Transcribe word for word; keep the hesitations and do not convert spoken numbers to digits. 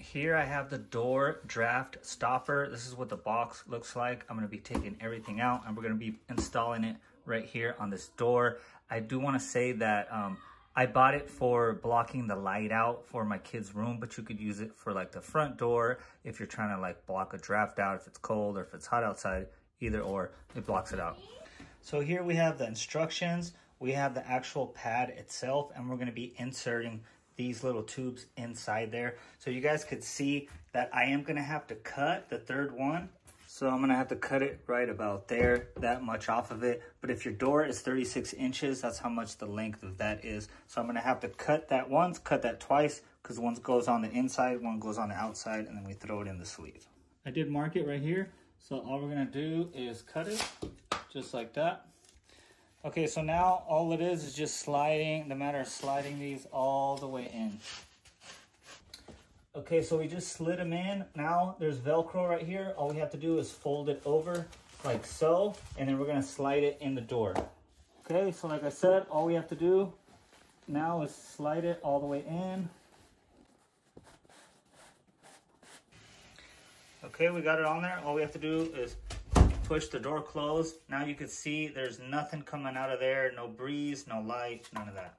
Here I have the door draft stopper. This is what the box looks like. I'm going to be taking everything out and we're going to be installing it right here on this door. I do want to say that um, I bought it for blocking the light out for my kids' room, but you could use it for like the front door if you're trying to like block a draft out, if it's cold or if it's hot outside, either or, it blocks it out. So here we have the instructions. We have the actual pad itself, and we're going to be inserting these little tubes inside there. So you guys could see that I am going to have to cut the third one. So I'm going to have to cut it right about there, that much off of it. But if your door is thirty-six inches, that's how much the length of that is. So I'm going to have to cut that once, cut that twice, because one goes on the inside, one goes on the outside, and then we throw it in the sleeve. I did mark it right here. So all we're going to do is cut it just like that. Okay, so now all it is is just sliding, the matter of sliding these all the way in. Okay, so we just slid them in. Now there's Velcro right here. All we have to do is fold it over like so, and then we're gonna slide it in the door. Okay, so like I said, all we have to do now is slide it all the way in. Okay, we got it on there. All we have to do is push the door closed. Now you can see there's nothing coming out of there. No breeze, no light, none of that.